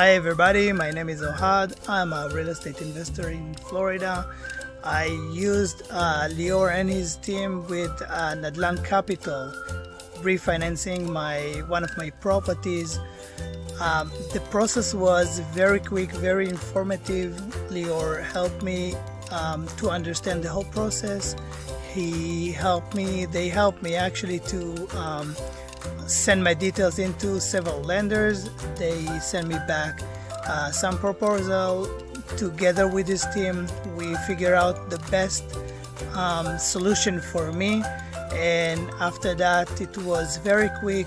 Hi everybody, my name is Ohad. I'm a real estate investor in Florida. I used Lior and his team with Nadlan Capital refinancing one of my properties. The process was very quick, very informative. Lior helped me to understand the whole process. They helped me actually to send my details into several lenders. They sent me back some proposal. Together with this team, we figure out the best solution for me. And after that, it was very quick.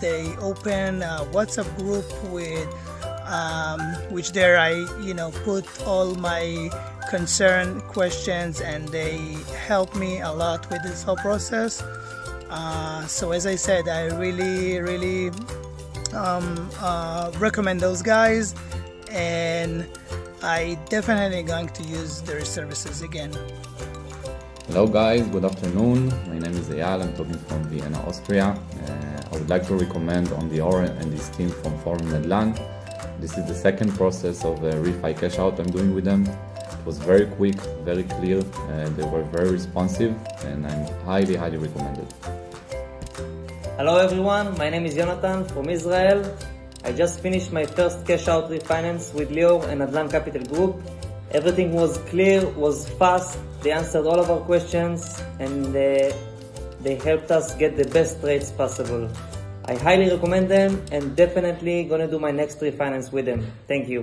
They opened a WhatsApp group with which there I put all my concern questions, and they helped me a lot with this whole process. So as I said, I really recommend those guys, and I definitely going to use their services again. Hello guys, good afternoon. My name is Eyal, I'm talking from Vienna, Austria. I would like to recommend on the Oren and his team from Forum Nadlan. This is the second process of refi cash out I'm doing with them. It was very quick, very clear, they were very responsive, and I'm highly recommended. Hello everyone, my name is Jonathan from Israel. I just finished my first cash out refinance with Lior and Nadlan Capital Group. Everything was clear, was fast, they answered all of our questions, and they helped us get the best rates possible. I highly recommend them, and definitely gonna do my next refinance with them. Thank you.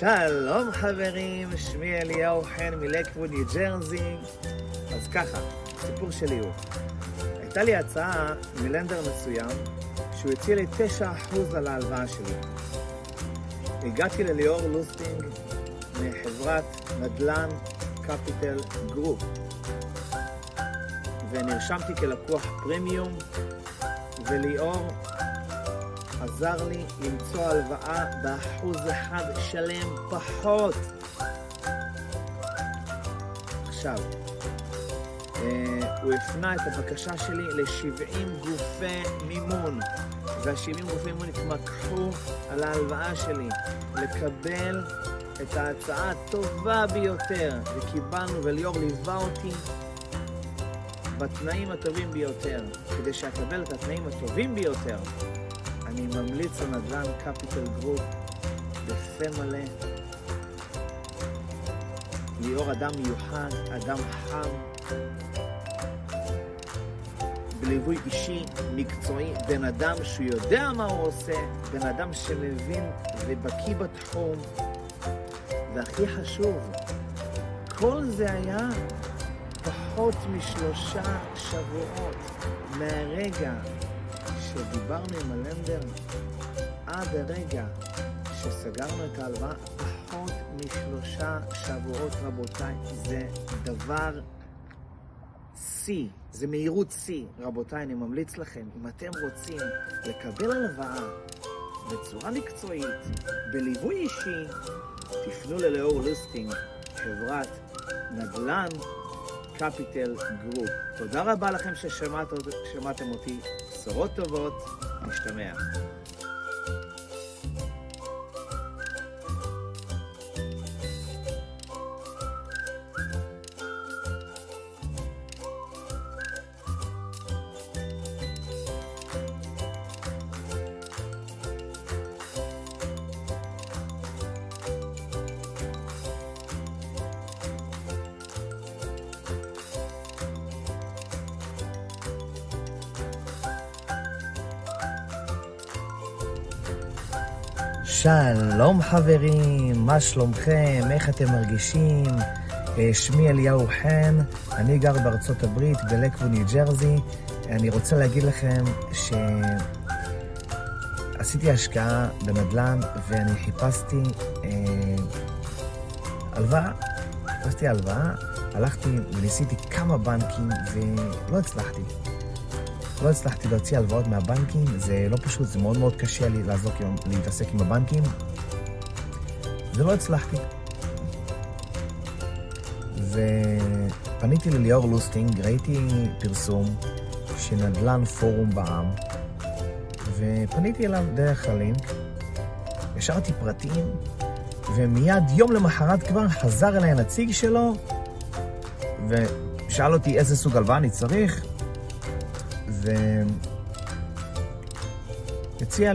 שלום חברים, שמי אליהו חן מלקווד ניו ג'רזי. אז ככה, הסיפור שלי הוא, הייתה לי הצעה מלנדר מסוים שהוא הציע לי 9% על ההלוואה שלי. הגעתי לליאור לוסטינג מחברת נדל"ן קפיטל גרופ ונרשמתי כלקוח פרימיום, וליאור עזר לי למצוא הלוואה ב1% שלם פחות. עכשיו, הוא הפנה את הבקשה שלי ל70 גופי מימון, וה70 גופי מימון התמקחו על ההלוואה שלי לקבל את ההצעה הטובה ביותר, וקיבלנו, וליאור ליווה אותי בתנאים הטובים ביותר. כדי שאקבל את התנאים הטובים ביותר, אני ממליץ על נדל"ן קפיטל גרופ בפה מלא. ליאור אדם מיוחד, אדם חם, בליווי אישי, מקצועי, בן אדם שיודע מה הוא עושה, בן אדם שמבין ובקיא בתחום, והכי חשוב, כל זה היה פחות מ3 שבועות מהרגע שדיברנו עם הלנדר עד הרגע שסגרנו את ההלוואה, פחות מ3 שבועות, רבותיי. זה דבר C, זה מהירות C. רבותיי, אני ממליץ לכם, אם אתם רוצים לקבל הלוואה בצורה מקצועית, בליווי אישי, תפנו לליאור לוסטינג, חברת נדל"ן קפיטל גרופ. תודה רבה לכם ששמעתם אותי. בשורות טובות, נשתמע. שלום חברים, מה שלומכם? איך אתם מרגישים? שמי אליהו חן, אני גר בארצות הברית, בלקווד ניו ג'רזי. אני רוצה להגיד לכם שעשיתי השקעה בנדל"ן ואני חיפשתי הלוואה. חיפשתי הלוואה, הלכתי וניסיתי כמה בנקים ולא הצלחתי. לא הצלחתי להוציא הלוואות מהבנקים, זה לא פשוט, זה מאוד מאוד קשה לי להתעסק עם הבנקים. ולא הצלחתי. ופניתי לליאור לוסטינג, ראיתי פרסום שנדל"ן פורום בעם, ופניתי אליו דרך הלינק, השארתי פרטים, ומיד יום למחרת כבר חזר אליי הנציג שלו, ושאל אותי איזה סוג הלוואה אני צריך, והציע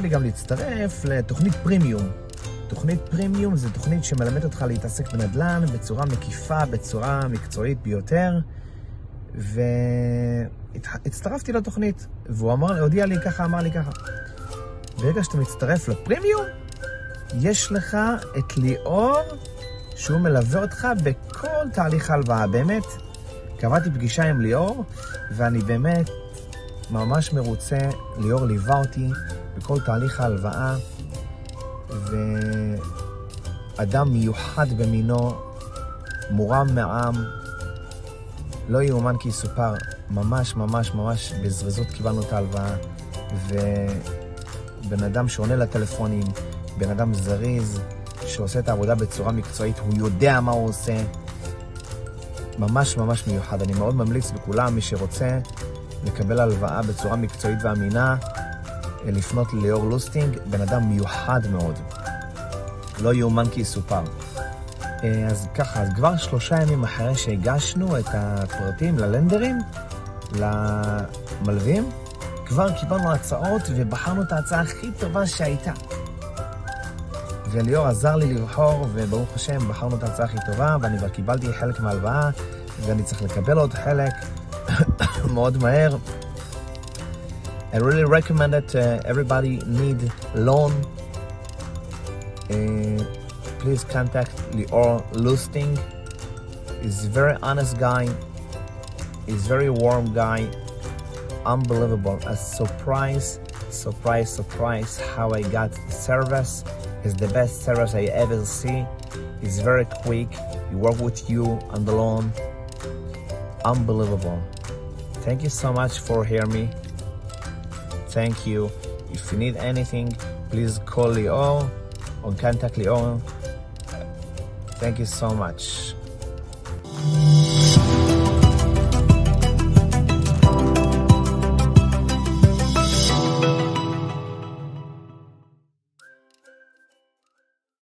לי גם להצטרף לתוכנית פרימיום. תוכנית פרימיום זה תוכנית שמלמד אותך להתעסק בנדל"ן בצורה מקיפה, בצורה מקצועית ביותר, והצטרפתי לתוכנית, והוא הודיע לי ככה, ברגע שאתה מצטרף לפרימיום, יש לך את ליאור שהוא מלווה אותך בכל תהליך הלוואה. באמת, קבעתי פגישה עם ליאור, ואני באמת ממש מרוצה. ליאור ליווה אותי בכל תהליך ההלוואה, ואדם מיוחד במינו, מורם מעם, לא יאומן כי יסופר. ממש ממש ממש בזריזות קיבלנו את ההלוואה, ובן אדם שעונה לטלפונים, בן אדם זריז, שעושה את העבודה בצורה מקצועית, הוא יודע מה הוא עושה. ממש ממש מיוחד. אני מאוד ממליץ לכולם, מי שרוצה לקבל הלוואה בצורה מקצועית ואמינה, לפנות לליאור לוסטינג, בן אדם מיוחד מאוד. לא יאומן כי יסופר. אז ככה, אז כבר 3 ימים אחרי שהגשנו את הפרטים ללנדרים, למלווים, כבר קיבלנו הצעות ובחרנו את ההצעה הכי טובה שהייתה. וליאור עזר לי לבחור, וברוך השם, בחרנו את ההצעה הכי טובה, ואני כבר קיבלתי חלק מההלוואה, ואני צריך לקבל עוד חלק מאוד מהר. I really recommend that everybody need loan. Please contact Lior Lusting. He's a very honest guy. He's a very warm guy. Unbelievable. A surprise how I got the service. It's the best service I ever see. It's very quick. He work with you on the loan. Unbelievable. Thank you so much for hearing me. Thank you. If you need anything, please call Lior or contact Lior. Thank you so much.